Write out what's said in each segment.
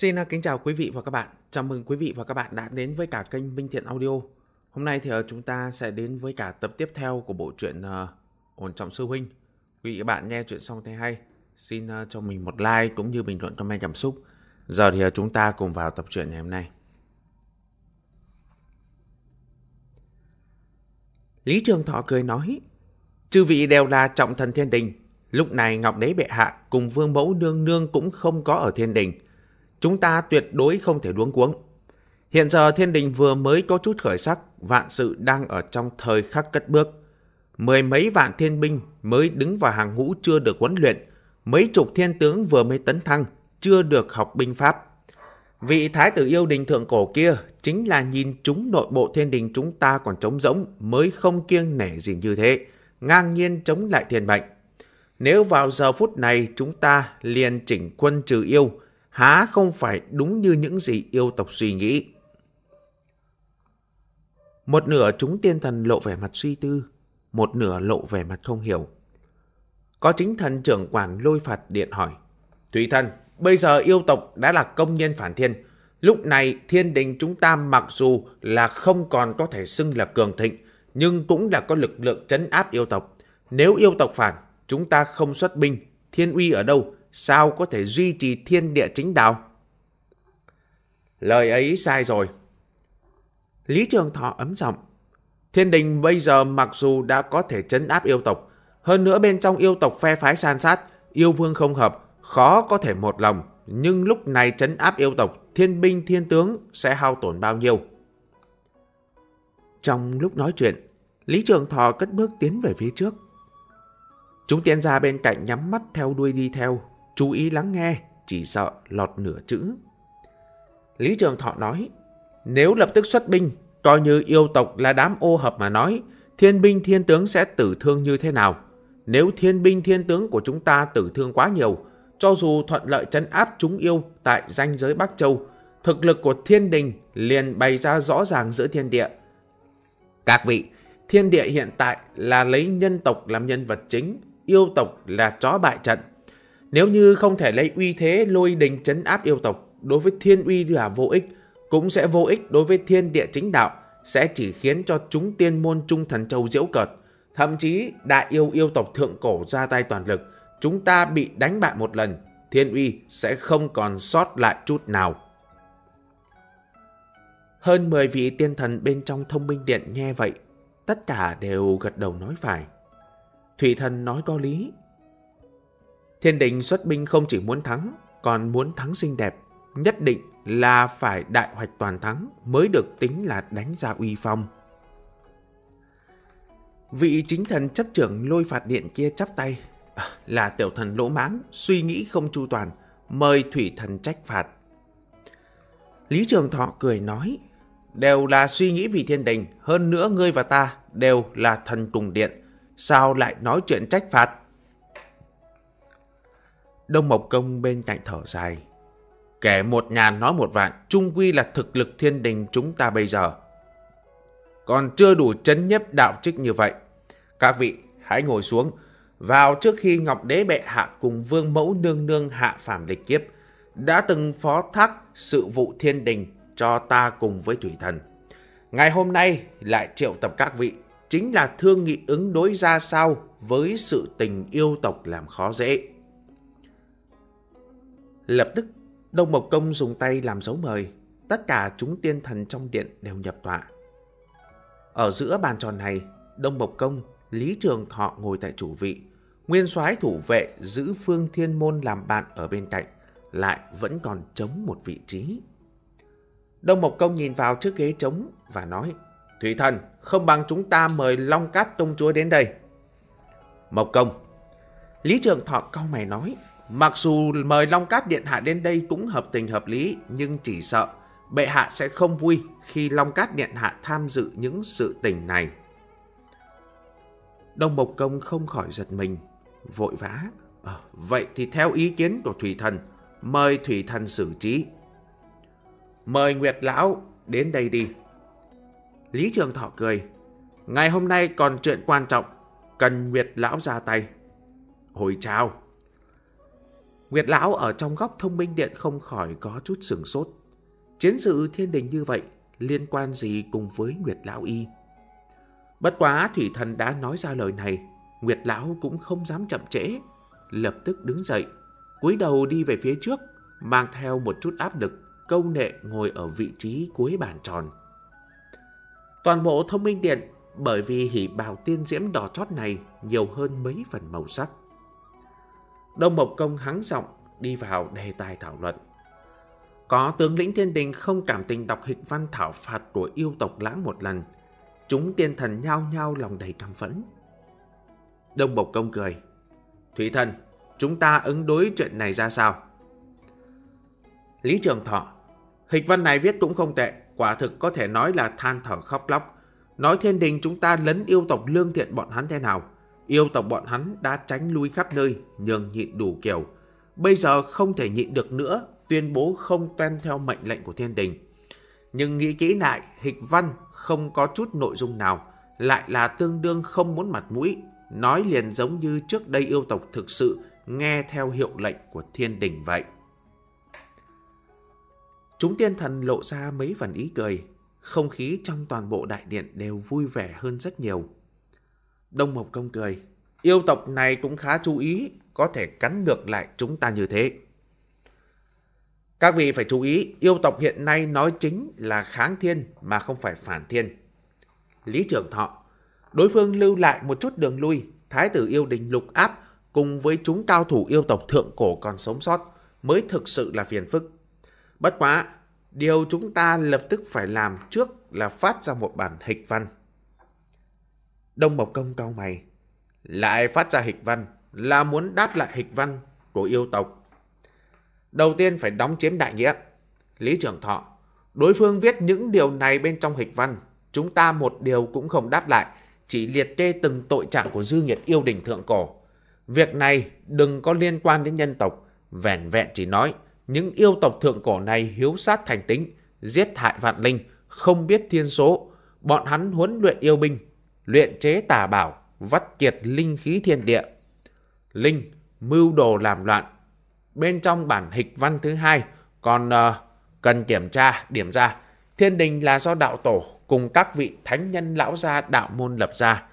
Xin kính chào quý vị và các bạn. Chào mừng quý vị và các bạn đã đến với cả kênh Minh Thiện Audio. Hôm nay thì chúng ta sẽ đến với cả tập tiếp theo của bộ truyện Ôn Trọng Sư Huynh. Quý vị và bạn nghe chuyện xong thấy hay, xin cho mình một like cũng như bình luận comment cảm xúc. Giờ thì chúng ta cùng vào tập truyện ngày hôm nay. Lý Trường Thọ cười nói, chư vị đều là trọng thần Thiên Đình. Lúc này Ngọc Đế Bệ Hạ cùng Vương Mẫu Nương Nương cũng không có ở Thiên Đình. Chúng ta tuyệt đối không thể luống cuống. Hiện giờ Thiên Đình vừa mới có chút khởi sắc, vạn sự đang ở trong thời khắc cất bước. Mười mấy vạn thiên binh mới đứng vào hàng ngũ chưa được huấn luyện, mấy chục thiên tướng vừa mới tấn thăng, chưa được học binh pháp. Vị thái tử yêu đình thượng cổ kia chính là nhìn chúng nội bộ Thiên Đình chúng ta còn trống rỗng mới không kiêng nể gì như thế, ngang nhiên chống lại thiên mệnh. Nếu vào giờ phút này chúng ta liền chỉnh quân trừ yêu, há không phải đúng như những gì yêu tộc suy nghĩ. Một nửa chúng tiên thần lộ vẻ mặt suy tư, một nửa lộ vẻ mặt không hiểu. Có chính thần trưởng quản Lôi Phạt Điện hỏi, Thủy thần, bây giờ yêu tộc đã là công nhân phản thiên. Lúc này Thiên Đình chúng ta mặc dù là không còn có thể xưng là cường thịnh, nhưng cũng đã có lực lượng trấn áp yêu tộc. Nếu yêu tộc phản, chúng ta không xuất binh, thiên uy ở đâu? Sao có thể duy trì thiên địa chính đạo? Lời ấy sai rồi. Lý Trường Thọ ấm giọng. Thiên Đình bây giờ mặc dù đã có thể trấn áp yêu tộc, hơn nữa bên trong yêu tộc phe phái san sát, yêu vương không hợp, khó có thể một lòng. Nhưng lúc này trấn áp yêu tộc, thiên binh thiên tướng sẽ hao tổn bao nhiêu? Trong lúc nói chuyện, Lý Trường Thọ cất bước tiến về phía trước. Chúng tiên gia bên cạnh nhắm mắt theo đuôi đi theo, chú ý lắng nghe, chỉ sợ lọt nửa chữ. Lý Trường Thọ nói, nếu lập tức xuất binh, coi như yêu tộc là đám ô hợp mà nói, thiên binh thiên tướng sẽ tử thương như thế nào? Nếu thiên binh thiên tướng của chúng ta tử thương quá nhiều, cho dù thuận lợi trấn áp chúng yêu tại ranh giới Bắc Châu, thực lực của Thiên Đình liền bày ra rõ ràng giữa thiên địa. Các vị, thiên địa hiện tại là lấy nhân tộc làm nhân vật chính, yêu tộc là chó bại trận. Nếu như không thể lấy uy thế Lôi Đình trấn áp yêu tộc, đối với thiên uy là vô ích, cũng sẽ vô ích đối với thiên địa chính đạo, sẽ chỉ khiến cho chúng tiên môn Trung Thần Châu giễu cợt. Thậm chí đại yêu tộc thượng cổ ra tay toàn lực, chúng ta bị đánh bại một lần, thiên uy sẽ không còn sót lại chút nào. Hơn 10 vị tiên thần bên trong Thông Minh Điện nghe vậy, tất cả đều gật đầu nói phải. Thủy thần nói có lý. Thiên Đình xuất binh không chỉ muốn thắng, còn muốn thắng xinh đẹp, nhất định là phải đại hoạch toàn thắng mới được tính là đánh ra uy phong. Vị chính thần chấp trưởng Lôi Phạt Điện kia chắp tay, là tiểu thần lỗ mãng, suy nghĩ không chu toàn, mời Thủy thần trách phạt. Lý Trường Thọ cười nói, đều là suy nghĩ vì Thiên Đình, hơn nữa ngươi và ta đều là thần cùng điện, sao lại nói chuyện trách phạt? Đông Mộc Công bên cạnh thở dài, kẻ một ngàn nói một vạn, chung quy là thực lực Thiên Đình chúng ta bây giờ còn chưa đủ trấn nhiếp đạo trích như vậy. Các vị hãy ngồi xuống, vào trước khi Ngọc Đế Bệ Hạ cùng Vương Mẫu Nương Nương hạ phàm lịch kiếp, đã từng phó thác sự vụ Thiên Đình cho ta cùng với Thủy thần. Ngày hôm nay lại triệu tập các vị, chính là thương nghị ứng đối ra sao với sự tình yêu tộc làm khó dễ. Lập tức, Đông Mộc Công dùng tay làm dấu mời, tất cả chúng tiên thần trong điện đều nhập tọa. Ở giữa bàn tròn này, Đông Mộc Công, Lý Trường Thọ ngồi tại chủ vị, Nguyên Soái thủ vệ giữ Phương Thiên Môn làm bạn ở bên cạnh, lại vẫn còn trống một vị trí. Đông Mộc Công nhìn vào chiếc ghế trống và nói, Thủy thần, không bằng chúng ta mời Long Cát công chúa đến đây. Mộc Công. Lý Trường Thọ cau mày nói, mặc dù mời Long Cát Điện Hạ đến đây cũng hợp tình hợp lý, nhưng chỉ sợ bệ hạ sẽ không vui khi Long Cát Điện Hạ tham dự những sự tình này. Đông Mộc Công không khỏi giật mình, vội vã. Vậy thì theo ý kiến của Thủy thần, mời Thủy thần xử trí. Mời Nguyệt Lão đến đây đi. Lý Trường Thọ cười, ngày hôm nay còn chuyện quan trọng, cần Nguyệt Lão ra tay. Hồi chào. Nguyệt Lão ở trong góc thông minh điện không khỏi có chút sửng sốt. Chiến sự thiên đình như vậy liên quan gì cùng với Nguyệt Lão y? Bất quá Thủy Thần đã nói ra lời này, Nguyệt Lão cũng không dám chậm trễ, lập tức đứng dậy, cúi đầu đi về phía trước, mang theo một chút áp lực, câu nệ ngồi ở vị trí cuối bàn tròn. Toàn bộ thông minh điện bởi vì hỉ bào tiên diễm đỏ chót này nhiều hơn mấy phần màu sắc. Đông Mộc Công hắng giọng đi vào đề tài thảo luận. Có tướng lĩnh thiên đình không cảm tình đọc hịch văn thảo phạt của yêu tộc lãng một lần, chúng tiên thần nhao nhao lòng đầy căm phẫn. Đông Mộc Công cười. Thủy Thần, chúng ta ứng đối chuyện này ra sao? Lý Trường Thọ. Hịch văn này viết cũng không tệ, quả thực có thể nói là than thở khóc lóc. Nói thiên đình chúng ta lấn yêu tộc lương thiện bọn hắn thế nào. Yêu tộc bọn hắn đã tránh lui khắp nơi, nhường nhịn đủ kiểu. Bây giờ không thể nhịn được nữa, tuyên bố không tuân theo mệnh lệnh của thiên đình. Nhưng nghĩ kỹ lại, hịch văn không có chút nội dung nào, lại là tương đương không muốn mặt mũi. Nói liền giống như trước đây yêu tộc thực sự nghe theo hiệu lệnh của thiên đình vậy. Chúng tiên thần lộ ra mấy phần ý cười, không khí trong toàn bộ đại điện đều vui vẻ hơn rất nhiều. Đông Mộc Công cười, yêu tộc này cũng khá chú ý, có thể cắn ngược lại chúng ta như thế. Các vị phải chú ý, yêu tộc hiện nay nói chính là kháng thiên mà không phải phản thiên. Lý Trường Thọ, đối phương lưu lại một chút đường lui, thái tử yêu đình lục áp cùng với chúng cao thủ yêu tộc thượng cổ còn sống sót mới thực sự là phiền phức. Bất quá, điều chúng ta lập tức phải làm trước là phát ra một bản hịch văn. Đông Mộc Công cau mày, lại phát ra hịch văn là muốn đáp lại hịch văn của yêu tộc. Đầu tiên phải đóng chiếm đại nghĩa. Lý Trường Thọ, đối phương viết những điều này bên trong hịch văn, chúng ta một điều cũng không đáp lại, chỉ liệt kê từng tội trạng của dư nghiệt yêu đình thượng cổ. Việc này đừng có liên quan đến nhân tộc, vẻn vẹn chỉ nói những yêu tộc thượng cổ này hiếu sát thành tính, giết hại vạn linh, không biết thiên số. Bọn hắn huấn luyện yêu binh, luyện chế tà bảo, vắt kiệt linh khí thiên địa, linh mưu đồ làm loạn. Bên trong bản hịch văn thứ hai còn cần kiểm tra điểm ra, thiên đình là do đạo tổ cùng các vị thánh nhân lão gia đạo môn lập ra,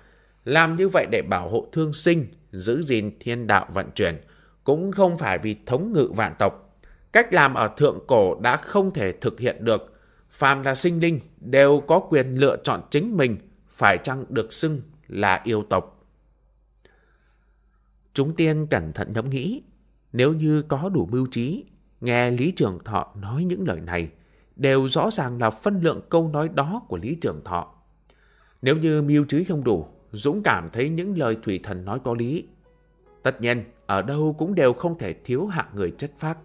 làm như vậy để bảo hộ thương sinh, giữ gìn thiên đạo vận chuyển, cũng không phải vì thống ngự vạn tộc. Cách làm ở thượng cổ đã không thể thực hiện được, phàm là sinh linh đều có quyền lựa chọn chính mình phải chăng được xưng là yêu tộc. Chúng tiên cẩn thận ngẫm nghĩ, nếu như có đủ mưu trí, nghe Lý Trường Thọ nói những lời này, đều rõ ràng là phân lượng câu nói đó của Lý Trường Thọ. Nếu như mưu trí không đủ, Dũng cảm thấy những lời Thủy Thần nói có lý. Tất nhiên, ở đâu cũng đều không thể thiếu hạng người chất phác.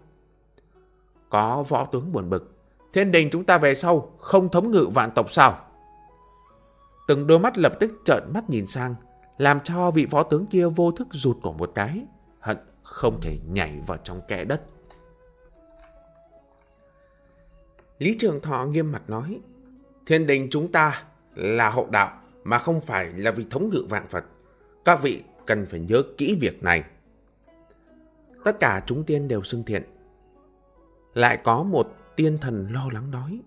Có võ tướng buồn bực, thiên đình chúng ta về sau không thống ngự vạn tộc sao? Từng đôi mắt lập tức trợn mắt nhìn sang, làm cho vị võ tướng kia vô thức rụt cổ một cái, hận không thể nhảy vào trong kẽ đất. Lý Trường Thọ nghiêm mặt nói, thiên đình chúng ta là hộ đạo mà không phải là vì thống ngự vạn vật. Các vị cần phải nhớ kỹ việc này. Tất cả chúng tiên đều xưng thiện. Lại có một tiên thần lo lắng nói,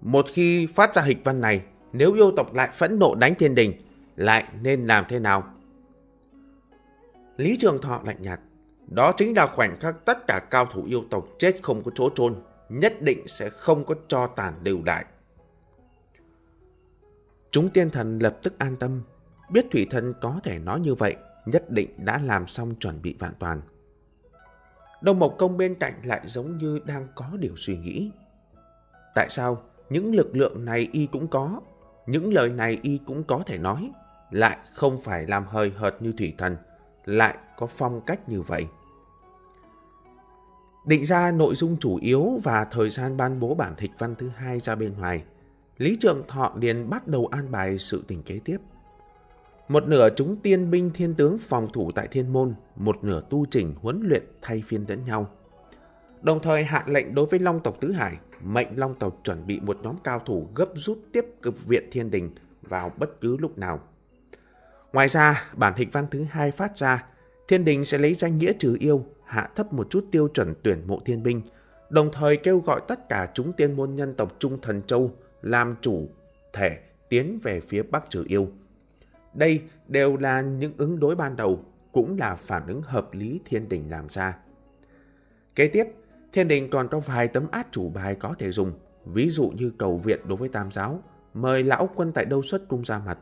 một khi phát ra hịch văn này, nếu yêu tộc lại phẫn nộ đánh thiên đình, lại nên làm thế nào? Lý Trường Thọ lạnh nhạt, đó chính là khoảnh khắc tất cả cao thủ yêu tộc chết không có chỗ chôn, nhất định sẽ không có cho tàn lưu lại. Chúng tiên thần lập tức an tâm, biết Thủy Thần có thể nói như vậy, nhất định đã làm xong chuẩn bị vạn toàn. Đông Mộc Công bên cạnh lại giống như đang có điều suy nghĩ. Tại sao những lực lượng này y cũng có, những lời này y cũng có thể nói, lại không phải làm hời hợt như Thủy Thần, lại có phong cách như vậy? Định ra nội dung chủ yếu và thời gian ban bố bản hịch văn thứ hai ra bên ngoài, Lý Trường Thọ liền bắt đầu an bài sự tình kế tiếp. Một nửa chúng tiên binh thiên tướng phòng thủ tại thiên môn, một nửa tu chỉnh huấn luyện thay phiên lẫn nhau. Đồng thời hạ lệnh đối với Long tộc tứ hải, mệnh Long tộc chuẩn bị một nhóm cao thủ gấp rút tiếp cực viện thiên đình vào bất cứ lúc nào. Ngoài ra, bản hịch văn thứ hai phát ra, thiên đình sẽ lấy danh nghĩa trừ yêu, hạ thấp một chút tiêu chuẩn tuyển mộ thiên binh, đồng thời kêu gọi tất cả chúng tiên môn nhân tộc Trung Thần Châu làm chủ thể tiến về phía Bắc trừ yêu. Đây đều là những ứng đối ban đầu, cũng là phản ứng hợp lý Thiên Đình làm ra. Kế tiếp, Thiên Đình còn có vài tấm át chủ bài có thể dùng, ví dụ như cầu viện đối với Tam Giáo, mời lão quân tại đâu xuất cung ra mặt,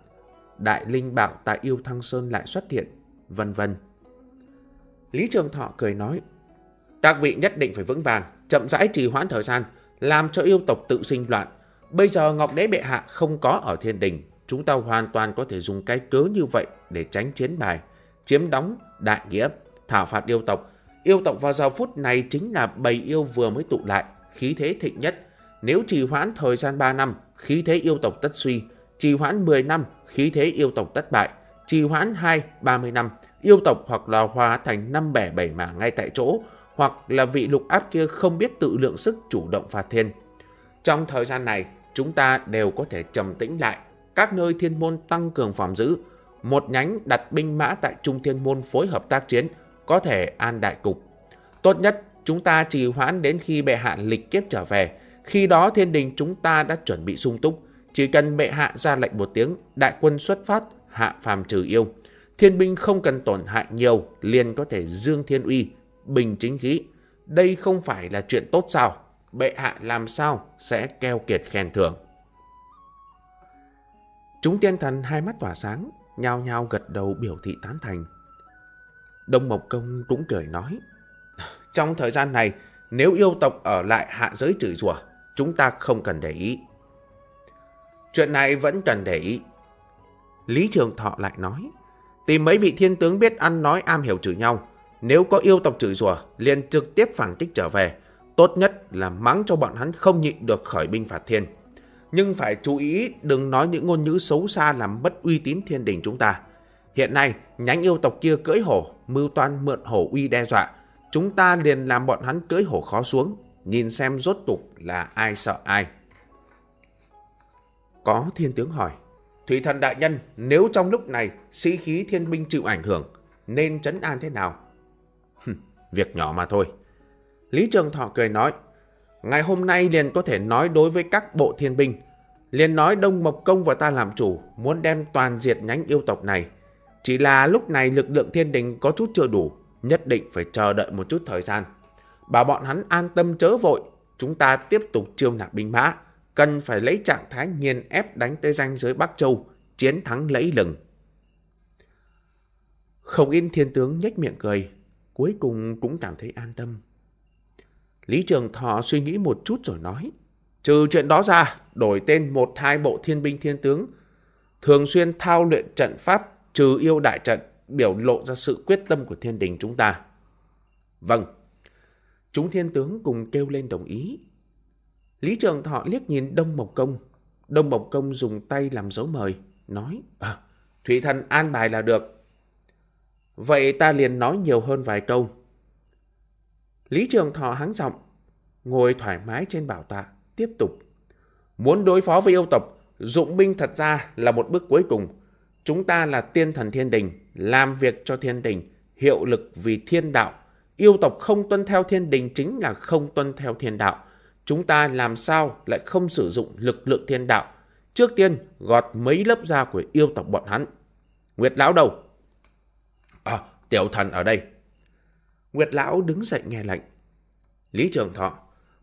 đại linh bảo tại Yêu Thăng Sơn lại xuất hiện, vân vân. Lý Trường Thọ cười nói, các vị nhất định phải vững vàng, chậm rãi trì hoãn thời gian, làm cho yêu tộc tự sinh loạn. Bây giờ Ngọc Đế Bệ Hạ không có ở Thiên Đình, chúng ta hoàn toàn có thể dùng cái cớ như vậy để tránh chiến bài, chiếm đóng đại nghĩa, thảo phạt yêu tộc. Yêu tộc vào giờ phút này chính là bầy yêu vừa mới tụ lại, khí thế thịnh nhất. Nếu trì hoãn thời gian 3 năm, khí thế yêu tộc tất suy. Trì hoãn 10 năm, khí thế yêu tộc tất bại. Trì hoãn 2-30 năm, yêu tộc hoặc là hóa thành năm bẻ bảy mảng ngay tại chỗ, hoặc là vị lục áp kia không biết tự lượng sức chủ động phạt thiên. Trong thời gian này, chúng ta đều có thể trầm tĩnh lại. Các nơi thiên môn tăng cường phòng giữ, một nhánh đặt binh mã tại trung thiên môn phối hợp tác chiến, có thể an đại cục. Tốt nhất, chúng ta trì hoãn đến khi bệ hạ lịch kiếp trở về. Khi đó Thiên Đình chúng ta đã chuẩn bị sung túc. Chỉ cần bệ hạ ra lệnh một tiếng, đại quân xuất phát, hạ phàm trừ yêu. Thiên binh không cần tổn hại nhiều, liền có thể dương thiên uy, bình chính khí. Đây không phải là chuyện tốt sao? Bệ hạ làm sao sẽ keo kiệt khen thưởng. Chúng tiên thần hai mắt tỏa sáng, nhao nhao gật đầu biểu thị tán thành. Đông Mộc Công cũng cười nói, trong thời gian này, nếu yêu tộc ở lại hạ giới chửi rủa, chúng ta không cần để ý. Chuyện này vẫn cần để ý. Lý Trường Thọ lại nói, tìm mấy vị thiên tướng biết ăn nói am hiểu chửi nhau. Nếu có yêu tộc chửi rủa, liền trực tiếp phản kích trở về. Tốt nhất là mắng cho bọn hắn không nhịn được khởi binh phạt thiên. Nhưng phải chú ý đừng nói những ngôn ngữ xấu xa làm mất uy tín Thiên Đình chúng ta. Hiện nay, nhánh yêu tộc kia cưỡi hổ, mưu toan mượn hổ uy đe dọa. Chúng ta liền làm bọn hắn cưỡi hổ khó xuống, nhìn xem rốt tục là ai sợ ai. Có thiên tướng hỏi, Thủy Thần Đại Nhân, nếu trong lúc này sĩ khí thiên binh chịu ảnh hưởng, nên trấn an thế nào? Việc nhỏ mà thôi. Lý Trường Thọ cười nói, ngày hôm nay liền có thể nói đối với các bộ thiên binh. Liền nói Đông Mộc Công và ta làm chủ, muốn đem toàn diệt nhánh yêu tộc này. Chỉ là lúc này lực lượng Thiên Đình có chút chưa đủ, nhất định phải chờ đợi một chút thời gian. Bảo bọn hắn an tâm chớ vội, chúng ta tiếp tục chiêu nạp binh mã. Cần phải lấy trạng thái nghiền ép đánh tới ranh giới Bắc Châu, chiến thắng lẫy lừng. Không ít thiên tướng nhếch miệng cười, cuối cùng cũng cảm thấy an tâm. Lý Trường Thọ suy nghĩ một chút rồi nói, trừ chuyện đó ra, đổi tên 1-2 bộ thiên binh thiên tướng, thường xuyên thao luyện trận pháp trừ yêu đại trận, biểu lộ ra sự quyết tâm của Thiên Đình chúng ta. Vâng. Chúng thiên tướng cùng kêu lên đồng ý. Lý Trường Thọ liếc nhìn Đông Mộc Công. Đông Mộc Công dùng tay làm dấu mời, nói, Thủy Thần an bài là được. Vậy ta liền nói nhiều hơn vài câu. Lý Trường Thọ hắng giọng, ngồi thoải mái trên bảo tọa, tiếp tục. Muốn đối phó với yêu tộc, dụng binh thật ra là một bước cuối cùng. Chúng ta là tiên thần Thiên Đình, làm việc cho Thiên Đình, hiệu lực vì thiên đạo. Yêu tộc không tuân theo Thiên Đình chính là không tuân theo thiên đạo. Chúng ta làm sao lại không sử dụng lực lượng thiên đạo? Trước tiên gọt mấy lớp da của yêu tộc bọn hắn. Nguyệt Lão đâu? Tiểu thần ở đây. Nguyệt Lão đứng dậy nghe lệnh. Lý Trường Thọ,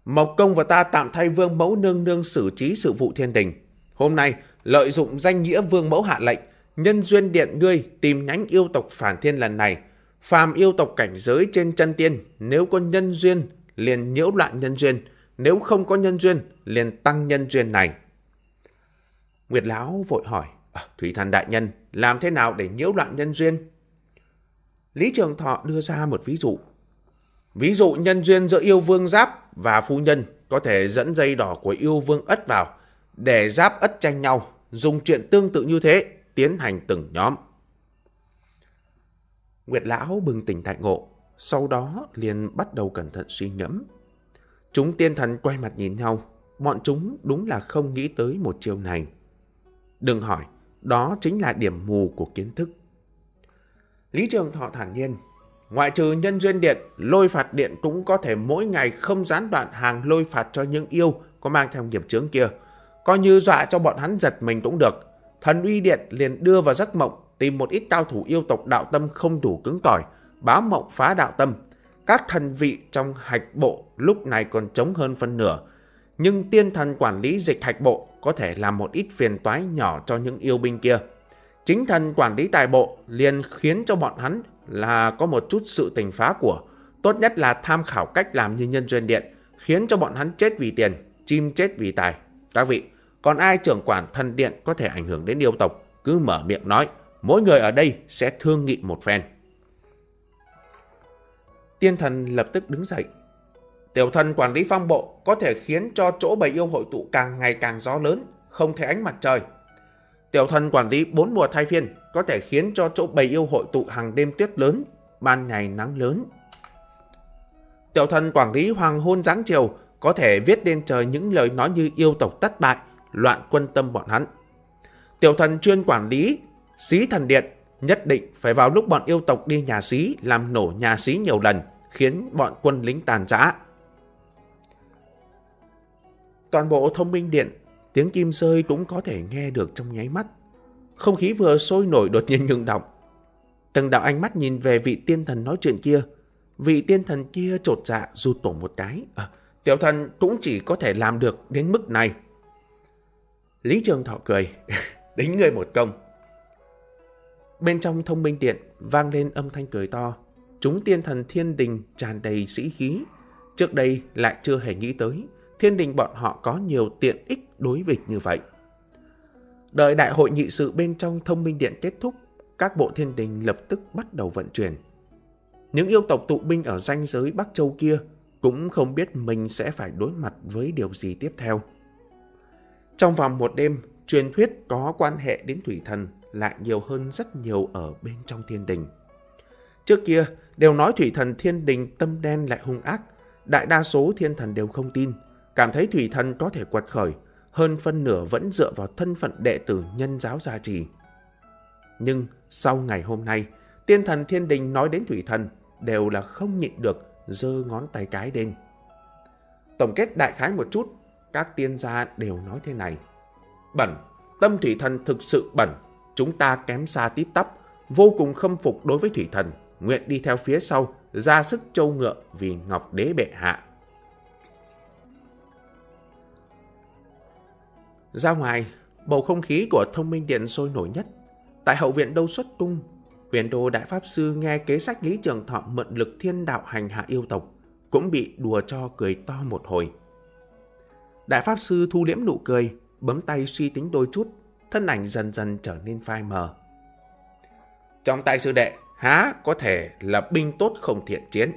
Mộc Công và ta tạm thay Vương Mẫu Nương Nương xử trí sự vụ Thiên Đình. Hôm nay lợi dụng danh nghĩa Vương Mẫu hạ lệnh, nhân duyên điện ngươi tìm nhánh yêu tộc phản thiên lần này. Phàm yêu tộc cảnh giới trên chân tiên, nếu có nhân duyên liền nhiễu loạn nhân duyên, nếu không có nhân duyên liền tăng nhân duyên này. Nguyệt Lão vội hỏi, Thủy Thần Đại Nhân, làm thế nào để nhiễu loạn nhân duyên? Lý Trường Thọ đưa ra một ví dụ. Ví dụ nhân duyên giữa yêu vương Giáp và phu nhân có thể dẫn dây đỏ của yêu vương Ất vào, để Giáp Ất tranh nhau, dùng chuyện tương tự như thế, tiến hành từng nhóm. Nguyệt Lão bừng tỉnh đại ngộ, sau đó liền bắt đầu cẩn thận suy ngẫm. Chúng tiên thần quay mặt nhìn nhau, bọn chúng đúng là không nghĩ tới một chiêu này. Đừng hỏi, đó chính là điểm mù của kiến thức. Lý Trường Thọ thản nhiên, Ngoại trừ nhân duyên điện, lôi phạt điện cũng có thể mỗi ngày không gián đoạn hàng lôi phạt cho những yêu có mang theo nghiệp chướng kia. Coi như dọa cho bọn hắn giật mình cũng được. Thần uy điện liền đưa vào giấc mộng, tìm một ít cao thủ yêu tộc đạo tâm không đủ cứng cỏi, báo mộng phá đạo tâm. Các thần vị trong hạch bộ lúc này còn trống hơn phân nửa. Nhưng tiên thần quản lý dịch hạch bộ có thể làm một ít phiền toái nhỏ cho những yêu binh kia. Chính thần quản lý tài bộ liền khiến cho bọn hắn là có một chút sự tình phá của. Tốt nhất là tham khảo cách làm như nhân duyên điện, khiến cho bọn hắn chết vì tiền, chim chết vì tài. Các vị, còn ai trưởng quản thần điện có thể ảnh hưởng đến yêu tộc, cứ mở miệng nói, mỗi người ở đây sẽ thương nghị một phen. Tiên thần lập tức đứng dậy. Tiểu thần quản lý phong bộ có thể khiến cho chỗ bầy yêu hội tụ càng ngày càng gió lớn, không thấy ánh mặt trời. Tiểu thần quản lý bốn mùa thay phiên có thể khiến cho chỗ bầy yêu hội tụ hàng đêm tuyết lớn, ban ngày nắng lớn. Tiểu thần quản lý hoàng hôn giáng chiều có thể viết lên trời những lời nói như yêu tộc thất bại, loạn quân tâm bọn hắn. Tiểu thần chuyên quản lý xí thần điện nhất định phải vào lúc bọn yêu tộc đi nhà xí, làm nổ nhà xí nhiều lần, khiến bọn quân lính tàn rã. Toàn bộ thông minh điện, tiếng kim rơi cũng có thể nghe được trong nháy mắt. Không khí vừa sôi nổi đột nhiên ngừng động. Từng đạo ánh mắt nhìn về vị tiên thần nói chuyện kia. Vị tiên thần kia chột dạ rụt cổ một cái. Tiểu thần cũng chỉ có thể làm được đến mức này. Lý Trường Thọ cười. Đánh người một công. Bên trong thông minh điện vang lên âm thanh cười to. Chúng tiên thần thiên đình tràn đầy sĩ khí. Trước đây lại chưa hề nghĩ tới thiên đình bọn họ có nhiều tiện ích đối nghịch như vậy. Đợi đại hội nghị sự bên trong thông minh điện kết thúc, các bộ thiên đình lập tức bắt đầu vận chuyển. Những yêu tộc tụ binh ở ranh giới Bắc Châu kia cũng không biết mình sẽ phải đối mặt với điều gì tiếp theo. Trong vòng một đêm, truyền thuyết có quan hệ đến thủy thần lại nhiều hơn rất nhiều ở bên trong thiên đình. Trước kia đều nói thủy thần thiên đình tâm đen lại hung ác, đại đa số thiên thần đều không tin, cảm thấy thủy thần có thể quật khởi, hơn phân nửa vẫn dựa vào thân phận đệ tử nhân giáo gia trì. Nhưng sau ngày hôm nay, tiên thần thiên đình nói đến thủy thần đều là không nhịn được giơ ngón tay cái lên. Tổng kết đại khái một chút, các tiên gia đều nói thế này: bẩn, tâm thủy thần thực sự bẩn, chúng ta kém xa tít tắp, vô cùng khâm phục đối với thủy thần, nguyện đi theo phía sau, ra sức trâu ngựa vì Ngọc Đế bệ hạ. Ra ngoài, bầu không khí của thông minh điện sôi nổi nhất. Tại hậu viện Đâu Xuất Cung, Huyền Đồ Đại Pháp Sư nghe kế sách Lý Trường Thọ mượn lực thiên đạo hành hạ yêu tộc, cũng bị đùa cho cười to một hồi. Đại Pháp Sư thu liễm nụ cười, bấm tay suy tính đôi chút, thân ảnh dần dần trở nên phai mờ. Trong tay sư đệ, há có thể là binh tốt không thiện chiến.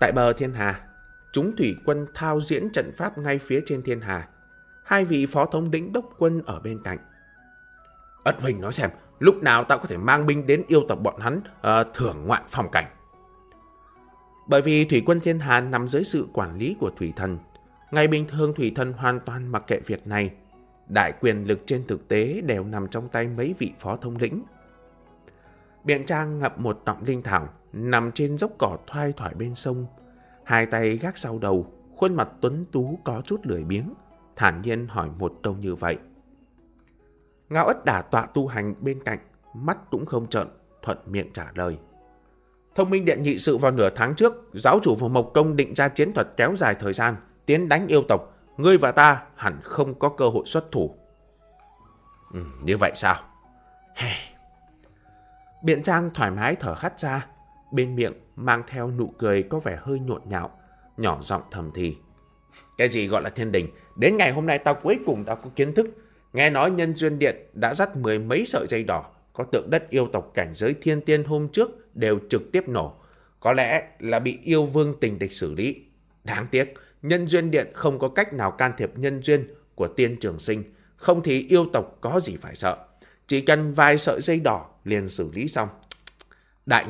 Tại bờ thiên hà, chúng thủy quân thao diễn trận pháp ngay phía trên thiên hà. Hai vị phó thống lĩnh đốc quân ở bên cạnh. Ất huynh nói xem, lúc nào ta có thể mang binh đến yêu tộc bọn hắn thưởng ngoạn phong cảnh. Bởi vì thủy quân thiên hà nằm dưới sự quản lý của thủy thần, ngày bình thường thủy thần hoàn toàn mặc kệ việc này. Đại quyền lực trên thực tế đều nằm trong tay mấy vị phó thống lĩnh. Biện Trang ngập một tọng linh thảo, nằm trên dốc cỏ thoai thoải bên sông, hai tay gác sau đầu, khuôn mặt tuấn tú có chút lười biếng, thản nhiên hỏi một câu như vậy. Ngạo Ất đã tọa tu hành bên cạnh, mắt cũng không trợn, thuận miệng trả lời. Thông minh điện nghị sự vào nửa tháng trước, giáo chủ Vô Mộc Công định ra chiến thuật kéo dài thời gian, tiến đánh yêu tộc, ngươi và ta hẳn không có cơ hội xuất thủ. Như vậy sao? Biện Trang thoải mái thở hắt ra, bên miệng mang theo nụ cười có vẻ hơi nhộn nhạo, nhỏ giọng thầm thì. Cái gì gọi là thiên đình? Đến ngày hôm nay tao cuối cùng đã có kiến thức. Nghe nói nhân duyên điện đã dắt mười mấy sợi dây đỏ, có tượng đất yêu tộc cảnh giới thiên tiên hôm trước đều trực tiếp nổ. Có lẽ là bị yêu vương tình địch xử lý. Đáng tiếc, nhân duyên điện không có cách nào can thiệp nhân duyên của tiên trường sinh. Không thì yêu tộc có gì phải sợ. Chỉ cần vài sợi dây đỏ liền xử lý xong. Đại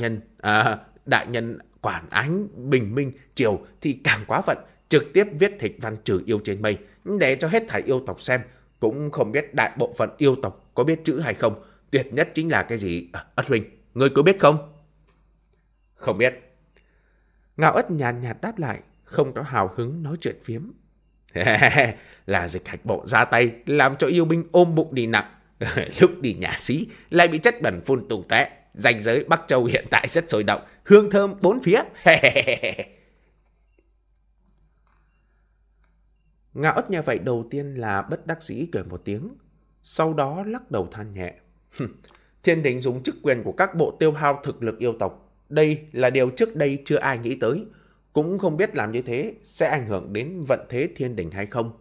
nhân quản ánh bình minh chiều thì càng quá phận, trực tiếp viết thịch văn trừ yêu trên mây để cho hết thảy yêu tộc xem. Cũng không biết đại bộ phận yêu tộc có biết chữ hay không. Tuyệt nhất chính là cái gì? Ất huynh, ngươi có biết không? Không biết. Ngạo Ất nhàn nhạt đáp lại, không có hào hứng nói chuyện phiếm. Là Dịch Hạch Bộ ra tay, làm cho yêu binh ôm bụng đi nặng. Lúc đi nhà xí, lại bị chất bẩn phun tùng tóe. Ranh giới Bắc Châu hiện tại rất sôi động, hương thơm bốn phía. Ngạo Ất nghe vậy đầu tiên là bất đắc dĩ cười một tiếng, sau đó lắc đầu than nhẹ. Thiên Đình dùng chức quyền của các bộ tiêu hao thực lực yêu tộc, đây là điều trước đây chưa ai nghĩ tới. Cũng không biết làm như thế sẽ ảnh hưởng đến vận thế Thiên Đình hay không.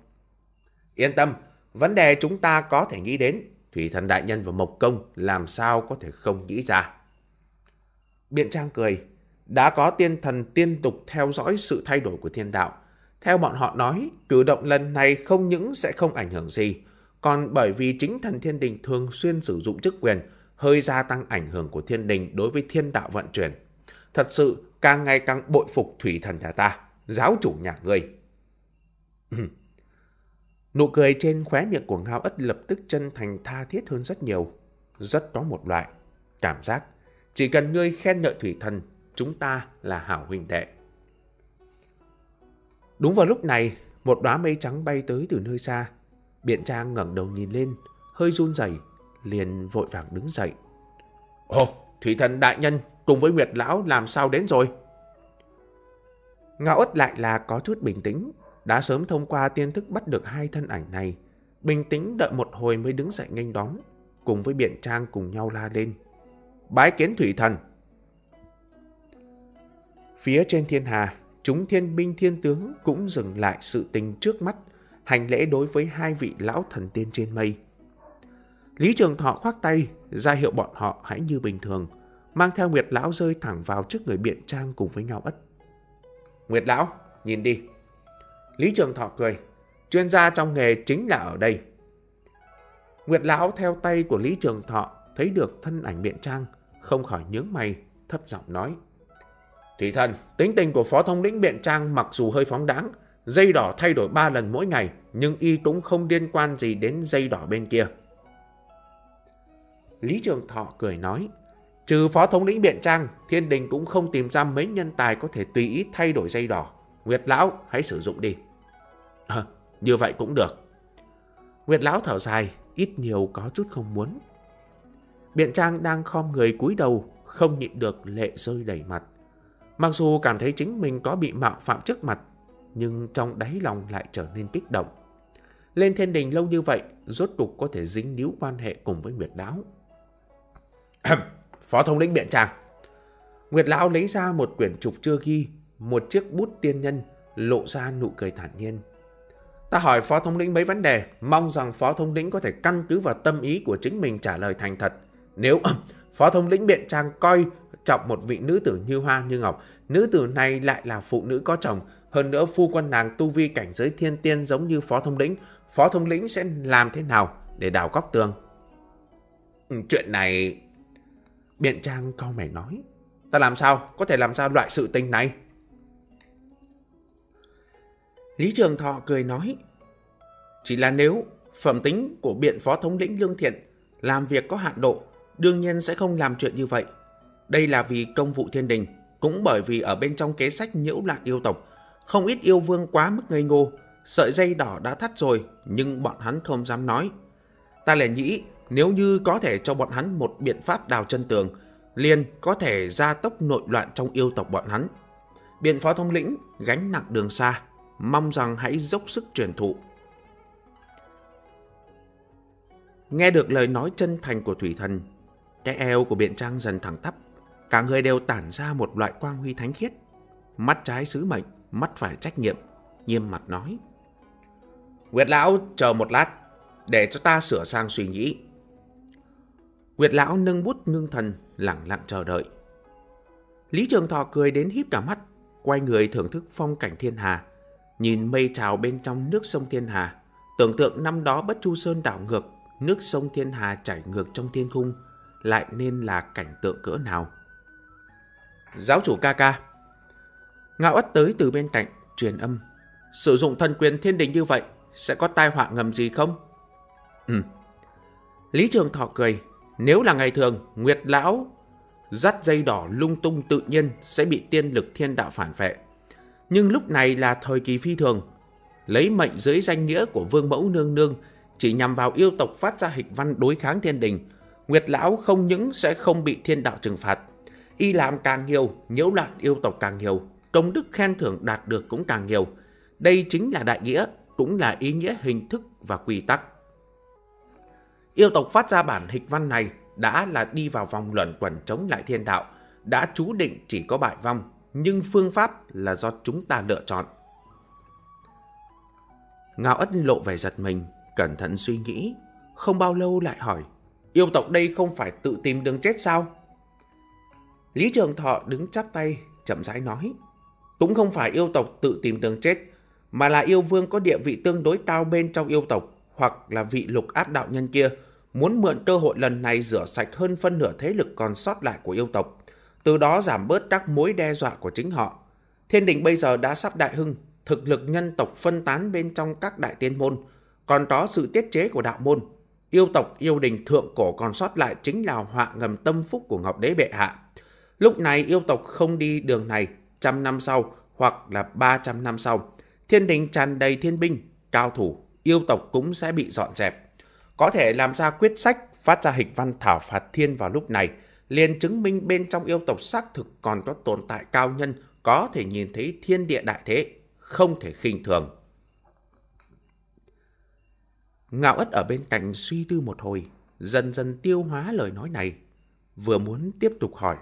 Yên tâm, vấn đề chúng ta có thể nghĩ đến, Thủy Thần Đại Nhân và Mộc Công làm sao có thể không nghĩ ra. Biện Trang cười, đã có tiên thần liên tục theo dõi sự thay đổi của thiên đạo. Theo bọn họ nói, cử động lần này không những sẽ không ảnh hưởng gì, còn bởi vì chính thần Thiên Đình thường xuyên sử dụng chức quyền, hơi gia tăng ảnh hưởng của Thiên Đình đối với thiên đạo vận chuyển. Thật sự, càng ngày càng bội phục Thủy Thần nhà ta, giáo chủ nhà ngươi. Nụ cười trên khóe miệng của Ngao Ất lập tức chân thành tha thiết hơn rất nhiều. Rất có một loại cảm giác, chỉ cần ngươi khen ngợi Thủy Thần, chúng ta là hảo huynh đệ. Đúng vào lúc này, một đóa mây trắng bay tới từ nơi xa. Biện Trang ngẩng đầu nhìn lên, hơi run rẩy, liền vội vàng đứng dậy. Ồ, Thủy Thần Đại Nhân cùng với Nguyệt Lão làm sao đến rồi? Ngạo Ất lại là có chút bình tĩnh, đã sớm thông qua tiên thức bắt được hai thân ảnh này. Bình tĩnh đợi một hồi mới đứng dậy nghênh đón, cùng với Biện Trang cùng nhau la lên. Bái kiến Thủy Thần! Phía trên thiên hà, chúng thiên binh thiên tướng cũng dừng lại sự tình trước mắt, hành lễ đối với hai vị lão thần tiên trên mây. Lý Trường Thọ khoác tay, ra hiệu bọn họ hãy như bình thường, mang theo Nguyệt Lão rơi thẳng vào trước người Biện Trang cùng với Ngạo Ất. Nguyệt Lão, nhìn đi. Lý Trường Thọ cười, chuyên gia trong nghề chính là ở đây. Nguyệt Lão theo tay của Lý Trường Thọ thấy được thân ảnh Biện Trang, không khỏi nhướng mày, thấp giọng nói. Thủy Thần, tính tình của Phó Thống lĩnh Biện Trang mặc dù hơi phóng đãng, dây đỏ thay đổi 3 lần mỗi ngày, nhưng y cũng không liên quan gì đến dây đỏ bên kia. Lý Trường Thọ cười nói, trừ Phó Thống lĩnh Biện Trang, Thiên Đình cũng không tìm ra mấy nhân tài có thể tùy ý thay đổi dây đỏ. Nguyệt Lão, hãy sử dụng đi. Như vậy cũng được. Nguyệt Lão thở dài, ít nhiều có chút không muốn. Biện Trang đang khom người cúi đầu, không nhịn được lệ rơi đầy mặt. Mặc dù cảm thấy chính mình có bị mạo phạm trước mặt, nhưng trong đáy lòng lại trở nên kích động. Lên Thiên Đình lâu như vậy, rốt cục có thể dính líu quan hệ cùng với Nguyệt Lão. Phó Thống lĩnh Biện Trang. Nguyệt Lão lấy ra một quyển trục chưa ghi, một chiếc bút tiên nhân, lộ ra nụ cười thản nhiên. Ta hỏi Phó Thống lĩnh mấy vấn đề, mong rằng Phó Thống lĩnh có thể căn cứ vào tâm ý của chính mình trả lời thành thật. Nếu Phó Thống lĩnh Biện Trang coi trọng một vị nữ tử như hoa như ngọc, nữ tử này lại là phụ nữ có chồng, hơn nữa phu quân nàng tu vi cảnh giới thiên tiên giống như Phó Thống lĩnh sẽ làm thế nào để đào góc tường? Chuyện này... Biện Trang cau mày nói, ta làm sao có thể làm ra loại sự tình này? Lý Trường Thọ cười nói, chỉ là nếu phẩm tính của Biện Phó Thống lĩnh lương thiện, làm việc có hạn độ, đương nhiên sẽ không làm chuyện như vậy. Đây là vì công vụ Thiên Đình, cũng bởi vì ở bên trong kế sách nhiễu loạn yêu tộc, không ít yêu vương quá mức ngây ngô, sợi dây đỏ đã thắt rồi nhưng bọn hắn không dám nói. Ta lại nghĩ nếu như có thể cho bọn hắn một biện pháp đào chân tường, liền có thể gia tốc nội loạn trong yêu tộc bọn hắn. Biện Phó Thống lĩnh gánh nặng đường xa, mong rằng hãy dốc sức truyền thụ. Nghe được lời nói chân thành của Thủy Thần, cái eo của Biện Trang dần thẳng tắp, cả người đều tản ra một loại quang huy thánh khiết. Mắt trái sứ mệnh, mắt phải trách nhiệm, nghiêm mặt nói. Nguyệt Lão chờ một lát, để cho ta sửa sang suy nghĩ. Nguyệt Lão nâng bút ngưng thần, lặng lặng chờ đợi. Lý Trường Thọ cười đến híp cả mắt, quay người thưởng thức phong cảnh thiên hà, nhìn mây trào bên trong nước sông thiên hà, tưởng tượng năm đó Bất Chu Sơn đảo ngược, nước sông thiên hà chảy ngược trong thiên khung, lại nên là cảnh tượng cỡ nào. Giáo chủ ca ca. Ngạo Ất tới từ bên cạnh, truyền âm. Sử dụng thần quyền Thiên Đình như vậy, sẽ có tai họa ngầm gì không? Lý Trường Thọ cười. Nếu là ngày thường, Nguyệt Lão dắt dây đỏ lung tung tự nhiên sẽ bị tiên lực thiên đạo phản phệ. Nhưng lúc này là thời kỳ phi thường, lấy mệnh dưới danh nghĩa của Vương Mẫu Nương Nương chỉ nhằm vào yêu tộc phát ra hịch văn đối kháng thiên đình. Nguyệt Lão không những sẽ không bị thiên đạo trừng phạt, y làm càng nhiều, nhiễu loạn yêu tộc càng nhiều, công đức khen thưởng đạt được cũng càng nhiều. Đây chính là đại nghĩa, cũng là ý nghĩa hình thức và quy tắc. Yêu tộc phát ra bản hịch văn này đã là đi vào vòng luẩn quẩn chống lại thiên đạo, đã chú định chỉ có bại vong, nhưng phương pháp là do chúng ta lựa chọn. Ngạo Ất lộ vẻ giật mình, cẩn thận suy nghĩ, không bao lâu lại hỏi, yêu tộc đây không phải tự tìm đường chết sao? Lý Trường Thọ đứng chắp tay, chậm rãi nói, cũng không phải yêu tộc tự tìm đường chết, mà là yêu vương có địa vị tương đối cao bên trong yêu tộc, hoặc là vị lục át đạo nhân kia muốn mượn cơ hội lần này rửa sạch hơn phân nửa thế lực còn sót lại của yêu tộc, từ đó giảm bớt các mối đe dọa của chính họ. Thiên đình bây giờ đã sắp đại hưng, thực lực nhân tộc phân tán bên trong các đại tiên môn, còn có sự tiết chế của đạo môn. Yêu tộc yêu đình thượng cổ còn sót lại chính là họa ngầm tâm phúc của Ngọc Đế bệ hạ. Lúc này yêu tộc không đi đường này, 100 năm sau hoặc là 300 năm sau, thiên đình tràn đầy thiên binh, cao thủ, yêu tộc cũng sẽ bị dọn dẹp. Có thể làm ra quyết sách, phát ra hịch văn thảo phạt thiên vào lúc này, liền chứng minh bên trong yêu tộc xác thực còn có tồn tại cao nhân, có thể nhìn thấy thiên địa đại thế, không thể khinh thường. Ngạo Ất ở bên cạnh suy tư một hồi, dần dần tiêu hóa lời nói này, vừa muốn tiếp tục hỏi.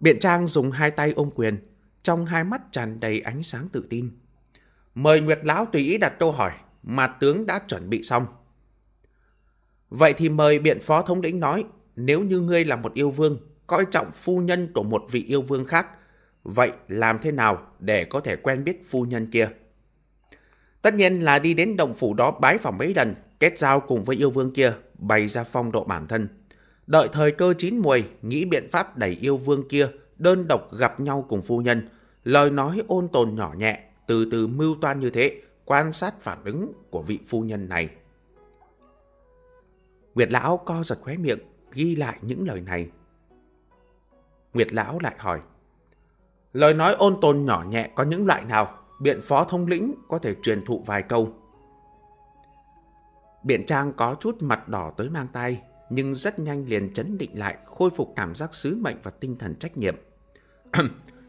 Biện Trang dùng hai tay ôm quyền, trong hai mắt tràn đầy ánh sáng tự tin. Mời Nguyệt Lão tùy ý đặt câu hỏi, mà tướng đã chuẩn bị xong. Vậy thì mời Biện Phó Thống lĩnh nói, nếu như ngươi là một yêu vương, coi trọng phu nhân của một vị yêu vương khác, vậy làm thế nào để có thể quen biết phu nhân kia? Tất nhiên là đi đến động phủ đó bái phỏng mấy lần, kết giao cùng với yêu vương kia, bày ra phong độ bản thân. Đợi thời cơ chín muồi, nghĩ biện pháp đẩy yêu vương kia đơn độc gặp nhau cùng phu nhân, lời nói ôn tồn nhỏ nhẹ, từ từ mưu toan như thế, quan sát phản ứng của vị phu nhân này. Nguyệt Lão co giật khóe miệng, ghi lại những lời này. Nguyệt Lão lại hỏi, lời nói ôn tồn nhỏ nhẹ có những loại nào? Biện Phó Thống lĩnh có thể truyền thụ vài câu. Biện Trang có chút mặt đỏ tới mang tai, nhưng rất nhanh liền trấn định lại, khôi phục cảm giác sứ mệnh và tinh thần trách nhiệm.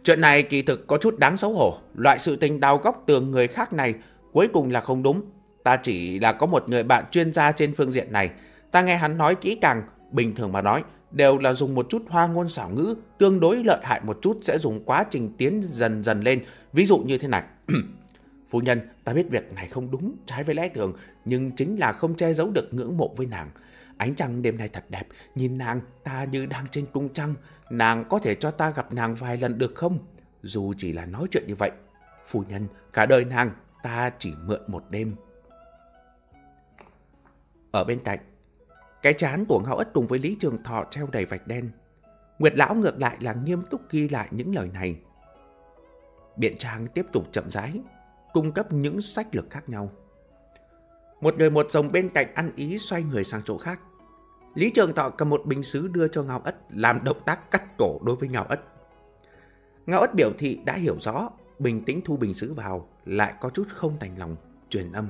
Chuyện này kỳ thực có chút đáng xấu hổ, loại sự tình đào góc tường người khác này cuối cùng là không đúng. Ta chỉ là có một người bạn chuyên gia trên phương diện này, ta nghe hắn nói kỹ càng, bình thường mà nói, đều là dùng một chút hoa ngôn xảo ngữ, tương đối lợi hại một chút sẽ dùng quá trình tiến dần dần lên, ví dụ như thế này. Phu nhân, ta biết việc này không đúng, trái với lẽ thường, nhưng chính là không che giấu được ngưỡng mộ với nàng. Ánh trăng đêm nay thật đẹp, nhìn nàng ta như đang trên cung trăng, nàng có thể cho ta gặp nàng vài lần được không? Dù chỉ là nói chuyện như vậy, phu nhân, cả đời nàng ta chỉ mượn một đêm. Ở bên cạnh, cái trán của Ngạo Ất cùng với Lý Trường Thọ treo đầy vạch đen. Nguyệt Lão ngược lại là nghiêm túc ghi lại những lời này. Biện Trang tiếp tục chậm rãi, cung cấp những sách lược khác nhau. Một người một rồng bên cạnh ăn ý xoay người sang chỗ khác. Lý Trường Thọ cầm một bình sứ đưa cho Ngạo Ất, làm động tác cắt cổ đối với Ngạo Ất. Ngạo Ất biểu thị đã hiểu rõ, bình tĩnh thu bình sứ vào, lại có chút không đành lòng, truyền âm.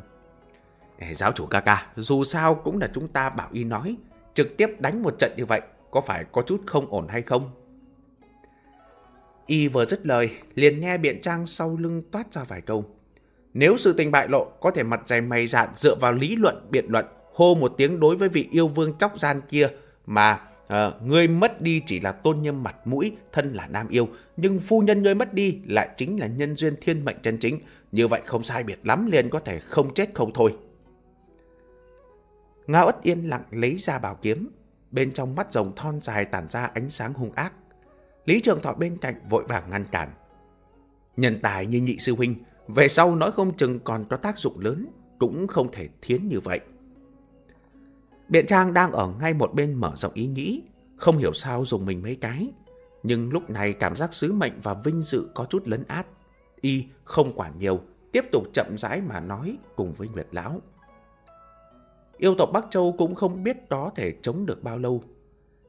Giáo chủ ca ca, dù sao cũng là chúng ta bảo y nói, trực tiếp đánh một trận như vậy, có phải có chút không ổn hay không? Y vừa dứt lời, liền nghe Biện Trang sau lưng toát ra vài câu. Nếu sự tình bại lộ, có thể mặt dày mày dạn dựa vào lý luận, biện luận, hô một tiếng đối với vị yêu vương chóc gian kia mà ngươi mất đi chỉ là tôn nghiêm mặt mũi, thân là nam yêu, nhưng phu nhân ngươi mất đi lại chính là nhân duyên thiên mệnh chân chính. Như vậy không sai biệt lắm, liền có thể không chết không thôi. Ngao Ất yên lặng lấy ra bảo kiếm, bên trong mắt rồng thon dài tản ra ánh sáng hung ác. Lý Trường Thọ bên cạnh vội vàng ngăn cản. Nhân tài như nhị sư huynh, về sau nói không chừng còn có tác dụng lớn, cũng không thể thiến như vậy. Biện Trang đang ở ngay một bên mở rộng ý nghĩ, không hiểu sao dùng mình mấy cái. Nhưng lúc này cảm giác sứ mệnh và vinh dự có chút lấn át. Y không quản nhiều, tiếp tục chậm rãi mà nói cùng với Nguyệt Lão. Yêu tộc Bắc Châu cũng không biết có thể chống được bao lâu.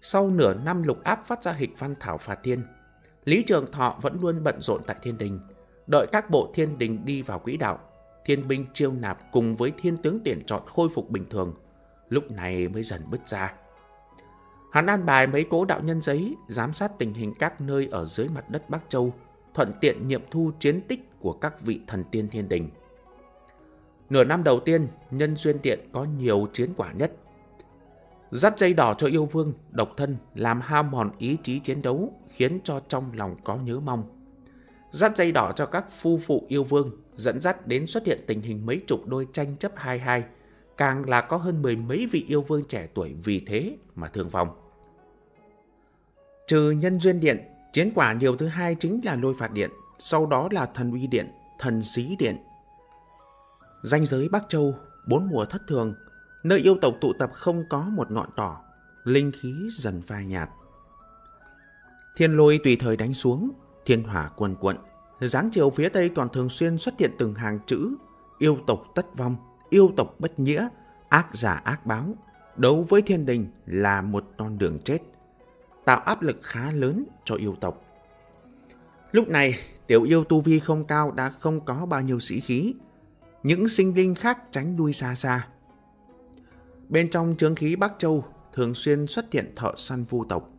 Sau nửa năm lục áp phát ra hịch văn thảo phạt thiên, Lý Trường Thọ vẫn luôn bận rộn tại Thiên Đình, đợi các bộ Thiên Đình đi vào quỹ đạo, thiên binh chiêu nạp cùng với thiên tướng tuyển chọn khôi phục bình thường, lúc này mới dần bứt ra. Hắn an bài mấy cố đạo nhân giấy giám sát tình hình các nơi ở dưới mặt đất Bắc Châu, thuận tiện nghiệm thu chiến tích của các vị thần tiên Thiên Đình. Nửa năm đầu tiên, nhân duyên điện có nhiều chiến quả nhất. Dắt dây đỏ cho yêu vương, độc thân, làm hao mòn ý chí chiến đấu, khiến cho trong lòng có nhớ mong. Dắt dây đỏ cho các phu phụ yêu vương, dẫn dắt đến xuất hiện tình hình mấy chục đôi tranh chấp 22, càng là có hơn mười mấy vị yêu vương trẻ tuổi vì thế mà thương vong. Trừ nhân duyên điện, chiến quả nhiều thứ hai chính là lôi phạt điện, sau đó là thần uy điện, thần xí điện. Ranh giới Bắc Châu, bốn mùa thất thường, nơi yêu tộc tụ tập không có một ngọn cỏ, linh khí dần phai nhạt. Thiên lôi tùy thời đánh xuống, thiên hỏa cuồn cuộn, giáng chiều phía tây còn thường xuyên xuất hiện từng hàng chữ yêu tộc tất vong, yêu tộc bất nghĩa, ác giả ác báo, đấu với Thiên Đình là một con đường chết, tạo áp lực khá lớn cho yêu tộc. Lúc này, tiểu yêu tu vi không cao đã không có bao nhiêu sĩ khí, những sinh linh khác tránh đuôi xa xa. Bên trong chướng khí Bắc Châu thường xuyên xuất hiện thợ săn vu tộc.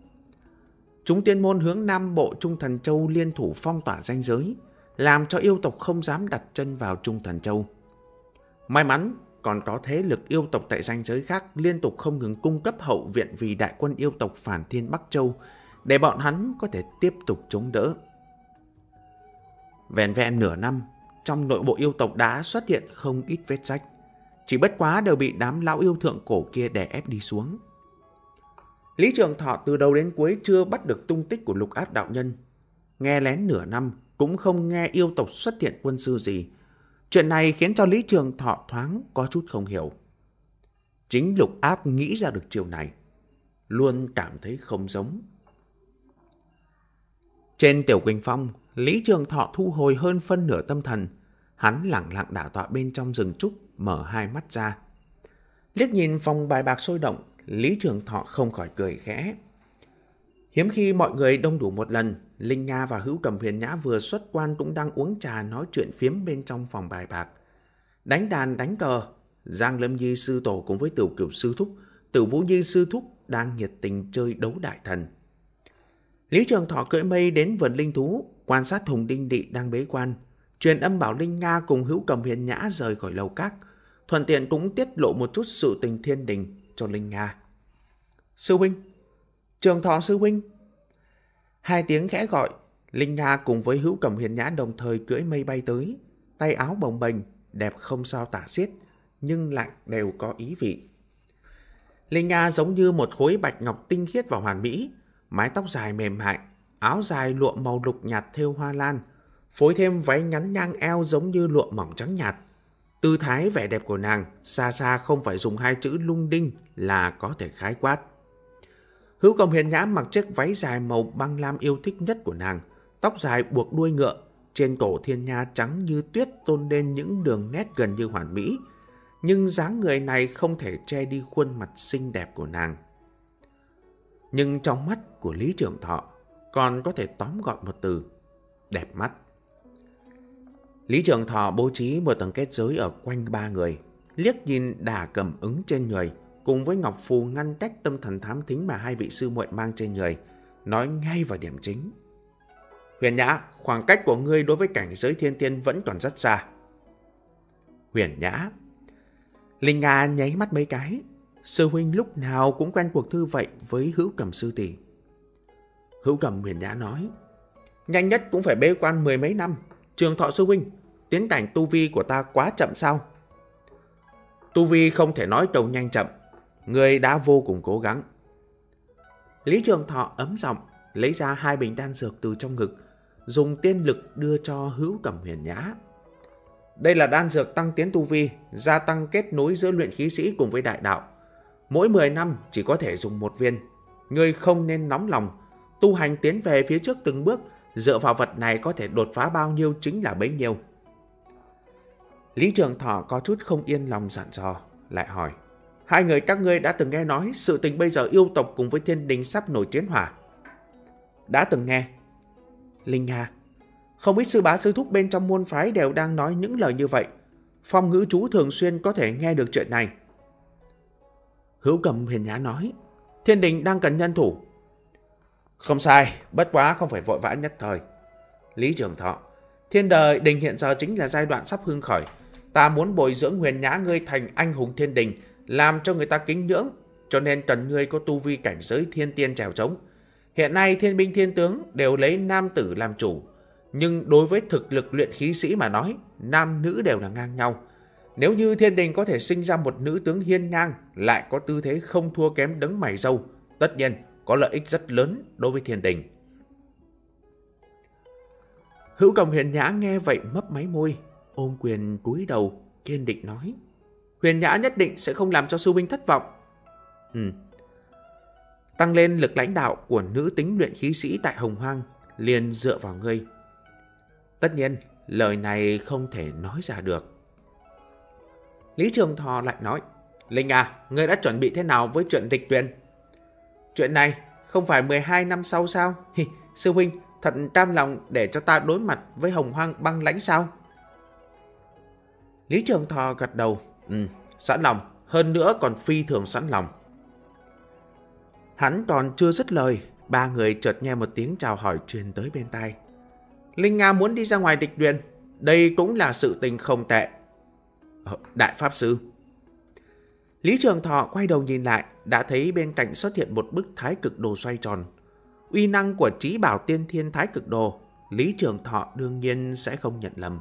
Chúng tiên môn hướng Nam Bộ Trung Thần Châu liên thủ phong tỏa ranh giới, làm cho yêu tộc không dám đặt chân vào Trung Thần Châu. May mắn còn có thế lực yêu tộc tại ranh giới khác liên tục không ngừng cung cấp hậu viện vì đại quân yêu tộc phản thiên Bắc Châu để bọn hắn có thể tiếp tục chống đỡ. Vẹn vẹn nửa năm, trong nội bộ yêu tộc đã xuất hiện không ít vết rách, chỉ bất quá đều bị đám lão yêu thượng cổ kia đè ép đi xuống. Lý Trường Thọ từ đầu đến cuối chưa bắt được tung tích của lục áp đạo nhân. Nghe lén nửa năm cũng không nghe yêu tộc xuất hiện quân sư gì. Chuyện này khiến cho Lý Trường Thọ thoáng có chút không hiểu. Chính lục áp nghĩ ra được chiều này, luôn cảm thấy không giống. Trên Tiểu Quỳnh Phong, Lý Trường Thọ thu hồi hơn phân nửa tâm thần. Hắn lẳng lặng đả tọa bên trong rừng trúc, mở hai mắt ra. Liếc nhìn phòng bài bạc sôi động, Lý Trường Thọ không khỏi cười khẽ. Hiếm khi mọi người đông đủ một lần, Linh Nga và Hữu Cầm Huyền Nhã vừa xuất quan cũng đang uống trà nói chuyện phiếm bên trong phòng bài bạc. Đánh đàn đánh cờ, Giang Lâm Nhi sư tổ cùng với Tiểu Kiều sư thúc, Tử Vũ Nhi sư thúc đang nhiệt tình chơi đấu đại thần. Lý Trường Thọ cưỡi mây đến vườn linh thú, quan sát Hùng Đinh Đị đang bế quan, truyền âm bảo Linh Nga cùng Hữu Cầm Huyền Nhã rời khỏi lầu các, thuận tiện cũng tiết lộ một chút sự tình Thiên Đình cho Linh Nga. Sư huynh, Trường Thọ sư huynh. Hai tiếng khẽ gọi, Linh Nga cùng với Hữu Cầm Huyền Nhã đồng thời cưỡi mây bay tới, tay áo bồng bềnh, đẹp không sao tả xiết, nhưng lại đều có ý vị. Linh Nga giống như một khối bạch ngọc tinh khiết và hoàn mỹ, mái tóc dài mềm mại, áo dài lụa màu lục nhạt thêu hoa lan, phối thêm váy ngắn ngang eo giống như lụa mỏng trắng nhạt. Tư thái vẻ đẹp của nàng xa xa không phải dùng hai chữ lung đinh là có thể khái quát. Hữu Cầm Huyền Nhã mặc chiếc váy dài màu băng lam yêu thích nhất của nàng, tóc dài buộc đuôi ngựa, trên cổ thiên nha trắng như tuyết tôn lên những đường nét gần như hoàn mỹ, nhưng dáng người này không thể che đi khuôn mặt xinh đẹp của nàng. Nhưng trong mắt của Lý Trường Thọ còn có thể tóm gọn một từ: đẹp mắt. Lý Trường Thọ bố trí một tầng kết giới ở quanh ba người, liếc nhìn đà cầm ứng trên người cùng với ngọc phù ngăn cách tâm thần thám thính mà hai vị sư muội mang trên người, nói ngay vào điểm chính. Huyền Nhã, khoảng cách của ngươi đối với cảnh giới thiên tiên vẫn còn rất xa. Huyền Nhã. Linh Nga nháy mắt mấy cái, sư huynh lúc nào cũng quen cuộc thư vậy với Hữu Cầm sư tỷ. Hữu Cầm Huyền Nhã nói, nhanh nhất cũng phải bế quan mười mấy năm. Trường Thọ sư huynh, tiến cảnh tu vi của ta quá chậm sao? Tu vi không thể nói cầu nhanh chậm, người đã vô cùng cố gắng. Lý Trường Thọ ấm giọng, lấy ra hai bình đan dược từ trong ngực, dùng tiên lực đưa cho Hữu Cầm Huyền Nhã. Đây là đan dược tăng tiến tu vi, gia tăng kết nối giữa luyện khí sĩ cùng với đại đạo. Mỗi 10 năm chỉ có thể dùng một viên. Ngươi không nên nóng lòng, tu hành tiến về phía trước từng bước, dựa vào vật này có thể đột phá bao nhiêu chính là bấy nhiêu. Lý Trường Thọ có chút không yên lòng dặn dò, lại hỏi: Hai người các ngươi đã từng nghe nói sự tình bây giờ yêu tộc cùng với thiên đình sắp nổi chiến hỏa. Đã từng nghe. Linh Nga, không ít sư bá sư thúc bên trong môn phái đều đang nói những lời như vậy. Phong ngữ chú thường xuyên có thể nghe được chuyện này. Hữu Cầm Huyền Nhã nói, thiên đình đang cần nhân thủ. Không sai, bất quá không phải vội vã nhất thời. Lý Trường Thọ, thiên đời đình hiện giờ chính là giai đoạn sắp hưng khởi. Ta muốn bồi dưỡng Huyền Nhã ngươi thành anh hùng thiên đình, làm cho người ta kính ngưỡng, cho nên cần ngươi có tu vi cảnh giới thiên tiên trèo trống. Hiện nay thiên binh thiên tướng đều lấy nam tử làm chủ, nhưng đối với thực lực luyện khí sĩ mà nói, nam nữ đều là ngang nhau. Nếu như thiên đình có thể sinh ra một nữ tướng hiên ngang, lại có tư thế không thua kém đấng mày râu, tất nhiên có lợi ích rất lớn đối với thiên đình. Hữu Cầm Huyền Nhã nghe vậy mấp máy môi, ôm quyền cúi đầu, kiên định nói, Huyền Nhã nhất định sẽ không làm cho sư huynh thất vọng. Tăng lên lực lãnh đạo của nữ tính luyện khí sĩ tại Hồng Hoang liền dựa vào ngươi. Tất nhiên, lời này không thể nói ra được. Lý Trường Thọ lại nói, Linh à, ngươi đã chuẩn bị thế nào với chuyện tịch tuyển? Chuyện này không phải 12 năm sau sao? Sư huynh thật cam lòng để cho ta đối mặt với Hồng Hoang băng lãnh sao? Lý Trường Thọ gật đầu, sẵn lòng, hơn nữa còn phi thường sẵn lòng. Hắn còn chưa dứt lời, ba người chợt nghe một tiếng chào hỏi truyền tới bên tai. Linh Nga muốn đi ra ngoài địch luyện, đây cũng là sự tình không tệ. Đại Pháp Sư. Lý Trường Thọ quay đầu nhìn lại, đã thấy bên cạnh xuất hiện một bức thái cực đồ xoay tròn. Uy năng của trí bảo tiên thiên thái cực đồ, Lý Trường Thọ đương nhiên sẽ không nhận lầm.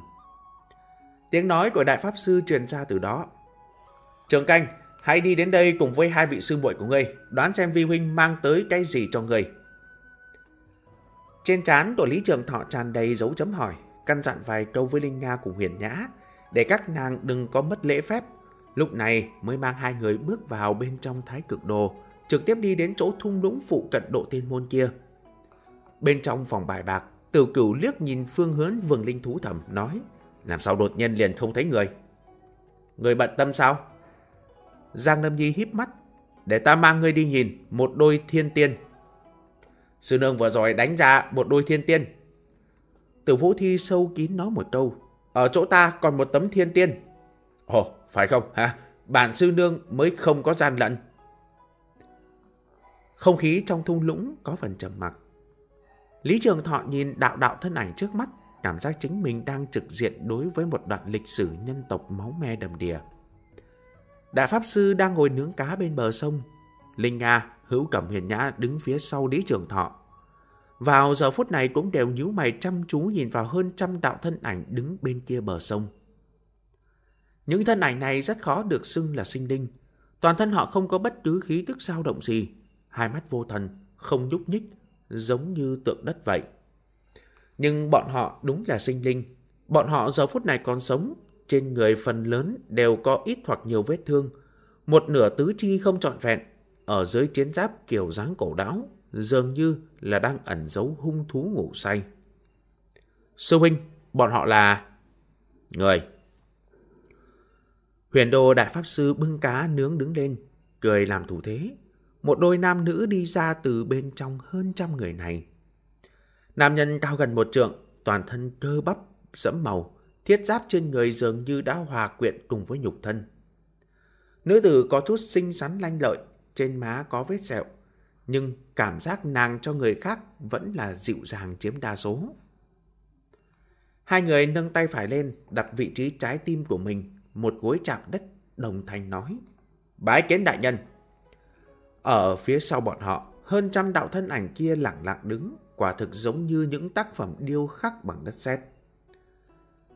Tiếng nói của Đại Pháp Sư truyền ra từ đó. Trường Canh, hãy đi đến đây cùng với hai vị sư muội của ngươi, đoán xem vi huynh mang tới cái gì cho ngươi. Trên trán của Lý Trường Thọ tràn đầy dấu chấm hỏi, căn dặn vài câu với Linh Nga cùng Huyền Nhã, để các nàng đừng có mất lễ phép. Lúc này mới mang hai người bước vào bên trong thái cực đồ, trực tiếp đi đến chỗ thung lũng phụ cận độ tiên môn kia. Bên trong phòng bài bạc, Tiểu Cửu liếc nhìn phương hướng vườn linh thú thầm nói, làm sao đột nhiên liền không thấy người? Người bận tâm sao? Giang Lâm Nhi híp mắt, để ta mang ngươi đi nhìn một đôi thiên tiên. Sư nương vừa rồi đánh ra một đôi thiên tiên. Tử Vũ Thi sâu kín nói một câu, ở chỗ ta còn một tấm thiên tiên. Ồ, phải không hả? Bản sư nương mới không có gian lận. Không khí trong thung lũng có phần trầm mặc. Lý Trường Thọ nhìn đạo thân ảnh trước mắt, cảm giác chính mình đang trực diện đối với một đoạn lịch sử nhân tộc máu me đầm đìa. Đại Pháp Sư đang ngồi nướng cá bên bờ sông. Linh Nga, Hữu Cầm Huyền Nhã đứng phía sau Lý Trường Thọ. Vào giờ phút này cũng đều nhíu mày chăm chú nhìn vào hơn trăm đạo thân ảnh đứng bên kia bờ sông. Những thân ảnh này rất khó được xưng là sinh linh. Toàn thân họ không có bất cứ khí tức dao động gì. Hai mắt vô thần, không nhúc nhích, giống như tượng đất vậy. Nhưng bọn họ đúng là sinh linh. Bọn họ giờ phút này còn sống. Trên người phần lớn đều có ít hoặc nhiều vết thương. Một nửa tứ chi không trọn vẹn. Ở dưới chiến giáp kiểu dáng cổ đáo, dường như là đang ẩn giấu hung thú ngủ say. Sư huynh, bọn họ là... Người. Huyền Đồ Đại Pháp Sư bưng cá nướng đứng lên, cười làm thủ thế. Một đôi nam nữ đi ra từ bên trong hơn trăm người này. Nam nhân cao gần một trượng, toàn thân cơ bắp, sẫm màu, thiết giáp trên người dường như đã hòa quyện cùng với nhục thân. Nữ tử có chút xinh xắn lanh lợi, trên má có vết sẹo, nhưng cảm giác nàng cho người khác vẫn là dịu dàng chiếm đa số. Hai người nâng tay phải lên, đặt vị trí trái tim của mình, một gối chạm đất, đồng thanh nói, bái kiến đại nhân. Ở phía sau bọn họ, hơn trăm đạo thân ảnh kia lẳng lặng đứng, quả thực giống như những tác phẩm điêu khắc bằng đất sét.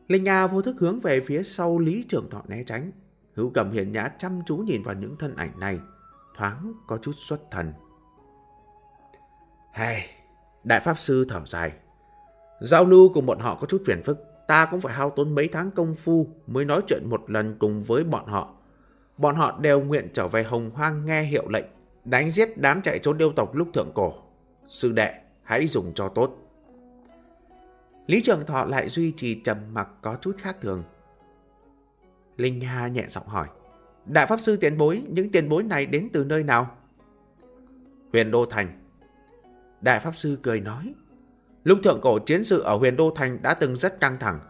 Linh Nga vô thức hướng về phía sau Lý Trường Thọ né tránh. Hữu Cầm Huyền Nhã chăm chú nhìn vào những thân ảnh này, thoáng có chút xuất thần. Đại Pháp Sư thở dài, giao lưu cùng bọn họ có chút phiền phức. Ta cũng phải hao tốn mấy tháng công phu mới nói chuyện một lần cùng với bọn họ. Bọn họ đều nguyện trở về Hồng Hoang nghe hiệu lệnh, đánh giết đám chạy trốn yêu tộc lúc thượng cổ. Sư đệ, hãy dùng cho tốt. Lý Trường Thọ lại duy trì trầm mặc có chút khác thường. Linh Nga nhẹ giọng hỏi, Đại Pháp Sư tiền bối, những tiền bối này đến từ nơi nào? Huyền Đô Thành. Đại Pháp Sư cười nói, lúc thượng cổ chiến sự ở Huyền Đô Thành đã từng rất căng thẳng.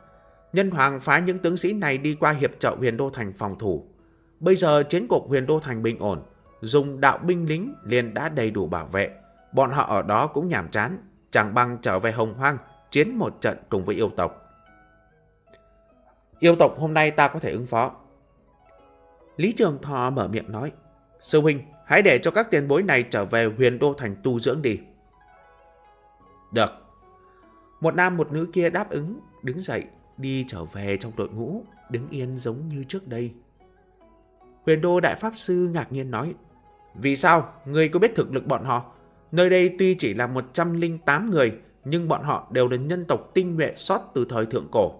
Nhân hoàng phái những tướng sĩ này đi qua hiệp trợ Huyền Đô Thành phòng thủ. Bây giờ chiến cục Huyền Đô Thành bình ổn, dùng đạo binh lính liền đã đầy đủ bảo vệ. Bọn họ ở đó cũng nhàm chán, chẳng bằng trở về Hồng Hoang, chiến một trận cùng với yêu tộc. Yêu tộc hôm nay ta có thể ứng phó. Lý Trường Thọ mở miệng nói, sư huynh, hãy để cho các tiền bối này trở về Huyền Đô Thành tu dưỡng đi. Được. Một nam một nữ kia đáp ứng, đứng dậy, đi trở về trong đội ngũ, đứng yên giống như trước đây. Huyền Đô Đại Pháp Sư ngạc nhiên nói, vì sao? Ngươi có biết thực lực bọn họ? Nơi đây tuy chỉ là 108 người, nhưng bọn họ đều là nhân tộc tinh nhuệ sót từ thời thượng cổ.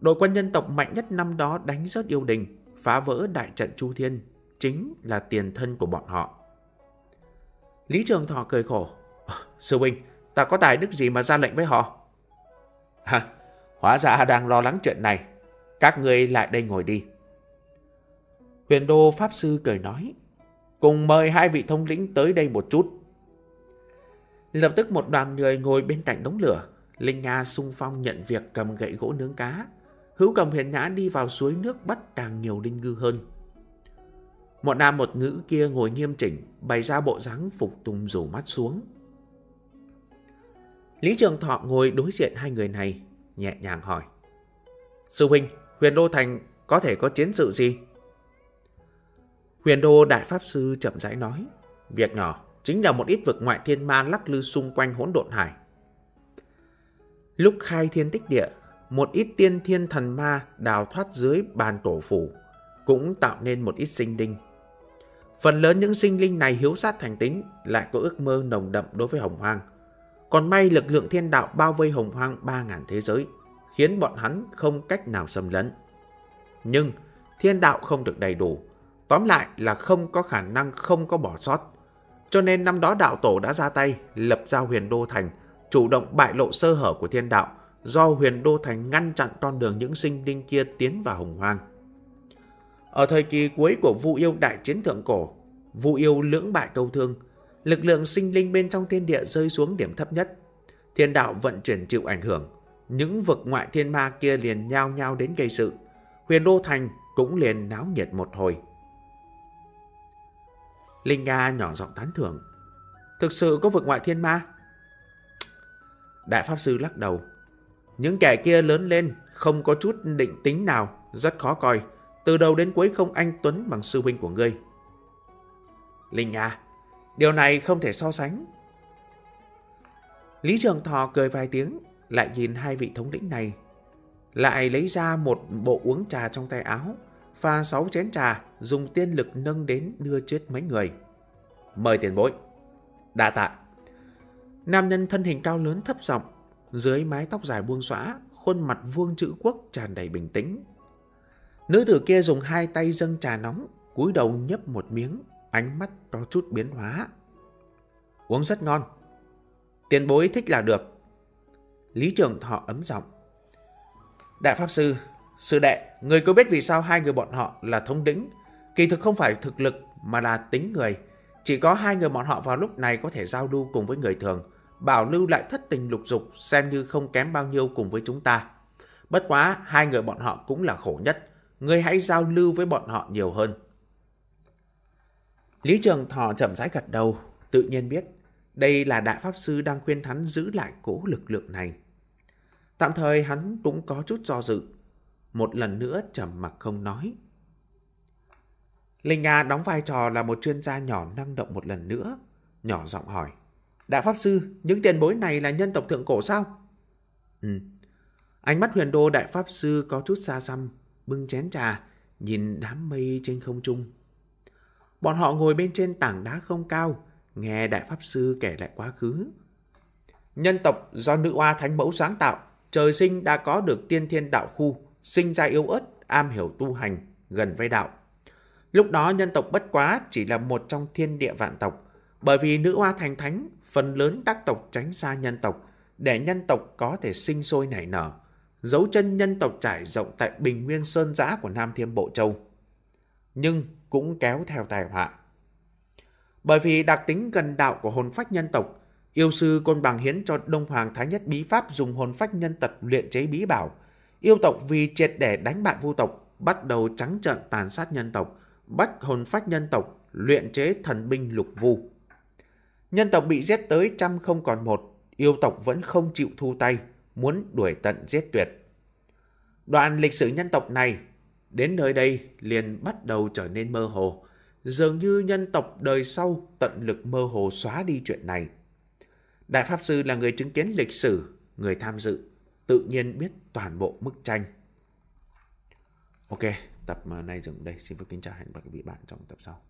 Đội quân nhân tộc mạnh nhất năm đó đánh rớt yêu đình, phá vỡ đại trận Chu Thiên, chính là tiền thân của bọn họ. Lý Trường Thọ cười khổ, sư huynh, ta có tài đức gì mà ra lệnh với họ? Hả, hóa ra đang lo lắng chuyện này, các ngươi lại đây ngồi đi. Huyền Đô Pháp Sư cười nói, cùng mời hai vị thống lĩnh tới đây một chút. Lập tức một đoàn người ngồi bên cạnh đống lửa. Linh Nga sung phong nhận việc cầm gậy gỗ nướng cá. Hữu Cầm Huyền Nhã đi vào suối nước bắt càng nhiều linh ngư hơn. Một nam một nữ kia ngồi nghiêm chỉnh, bày ra bộ dáng phục tùng rủ mắt xuống. Lý Trường Thọ ngồi đối diện hai người này, nhẹ nhàng hỏi, sư huynh, Huyền Đô Thành có thể có chiến sự gì? Huyền Đô Đại Pháp Sư chậm rãi nói, việc nhỏ, chính là một ít vực ngoại thiên ma lắc lư xung quanh hỗn độn hải. Lúc khai thiên tích địa, một ít tiên thiên thần ma đào thoát dưới bàn tổ phủ, cũng tạo nên một ít sinh linh. Phần lớn những sinh linh này hiếu sát thành tính, lại có ước mơ nồng đậm đối với Hồng Hoang. Còn may lực lượng thiên đạo bao vây Hồng Hoang 3000 thế giới, khiến bọn hắn không cách nào xâm lấn. Nhưng thiên đạo không được đầy đủ, tóm lại là không có khả năng không có bỏ sót. Cho nên năm đó đạo tổ đã ra tay, lập ra Huyền Đô Thành, chủ động bại lộ sơ hở của thiên đạo, do Huyền Đô Thành ngăn chặn con đường những sinh linh kia tiến vào Hồng Hoang. Ở thời kỳ cuối của Vu Yêu đại chiến thượng cổ, Vu Yêu lưỡng bại câu thương, lực lượng sinh linh bên trong thiên địa rơi xuống điểm thấp nhất. Thiên đạo vận chuyển chịu ảnh hưởng, những vực ngoại thiên ma kia liền nhao nhao đến gây sự. Huyền Đô Thành cũng liền náo nhiệt một hồi. Linh Nga nhỏ giọng tán thưởng, thực sự có vực ngoại thiên ma? Đại Pháp Sư lắc đầu, những kẻ kia lớn lên không có chút định tính nào, rất khó coi, từ đầu đến cuối không anh tuấn bằng sư huynh của ngươi. Linh Nga, điều này không thể so sánh. Lý Trường Thọ cười vài tiếng, lại nhìn hai vị thống lĩnh này, lại lấy ra một bộ uống trà trong tay áo, pha 6 chén trà, dùng tiên lực nâng đến đưa chết mấy người. Mời tiền bối. Đa tạ. Nam nhân thân hình cao lớn thấp giọng, dưới mái tóc dài buông xõa, khuôn mặt vuông chữ quốc tràn đầy bình tĩnh. Nữ tử kia dùng hai tay dâng trà nóng, cúi đầu nhấp một miếng, ánh mắt có chút biến hóa. Uống rất ngon. Tiền bối thích là được. Lý Trường Thọ ấm giọng. Đại Pháp Sư, sư đệ, người có biết vì sao hai người bọn họ là thống lĩnh? Kỳ thực không phải thực lực mà là tính người. Chỉ có hai người bọn họ vào lúc này có thể giao lưu cùng với người thường, bảo lưu lại thất tình lục dục xem như không kém bao nhiêu cùng với chúng ta. Bất quá hai người bọn họ cũng là khổ nhất, ngươi hãy giao lưu với bọn họ nhiều hơn. Lý Trường Thọ chậm rãi gật đầu, tự nhiên biết đây là Đại Pháp Sư đang khuyên hắn giữ lại cố lực lượng này. Tạm thời hắn cũng có chút do dự, một lần nữa trầm mặc không nói. Linh Nga đóng vai trò là một chuyên gia nhỏ năng động một lần nữa, nhỏ giọng hỏi, Đại Pháp Sư, những tiền bối này là nhân tộc thượng cổ sao? Ừ. Ánh mắt Huyền Đô Đại Pháp Sư có chút xa xăm, bưng chén trà, nhìn đám mây trên không trung. Bọn họ ngồi bên trên tảng đá không cao, nghe Đại Pháp Sư kể lại quá khứ. Nhân tộc do Nữ Hoa Thánh Mẫu sáng tạo, trời sinh đã có được tiên thiên đạo khu, sinh ra yếu ớt, am hiểu tu hành, gần với đạo. Lúc đó nhân tộc bất quá chỉ là một trong thiên địa vạn tộc. Bởi vì Nữ Hoa thành thánh, phần lớn các tộc tránh xa nhân tộc, để nhân tộc có thể sinh sôi nảy nở. Dấu chân nhân tộc trải rộng tại bình nguyên sơn dã của Nam Thiên Bộ Châu. nhưng cũng kéo theo tai họa. Bởi vì đặc tính gần đạo của hồn phách nhân tộc, yêu sư Côn Bằng hiến cho Đông Hoàng Thái Nhất bí pháp dùng hồn phách nhân tộc luyện chế bí bảo. Yêu tộc vì triệt để đánh bạn vu tộc, bắt đầu trắng trợn tàn sát nhân tộc, bắt hồn phách nhân tộc luyện chế thần binh lục vu. Nhân tộc bị giết tới trăm không còn một, yêu tộc vẫn không chịu thu tay, muốn đuổi tận giết tuyệt. Đoạn lịch sử nhân tộc này đến nơi đây liền bắt đầu trở nên mơ hồ, dường như nhân tộc đời sau tận lực mơ hồ xóa đi chuyện này. Đại Pháp Sư là người chứng kiến lịch sử, người tham dự, tự nhiên biết toàn bộ bức tranh. Ok, tập này dừng đây. Xin phép kính chào, hẹn gặp lại các bạn trong tập sau.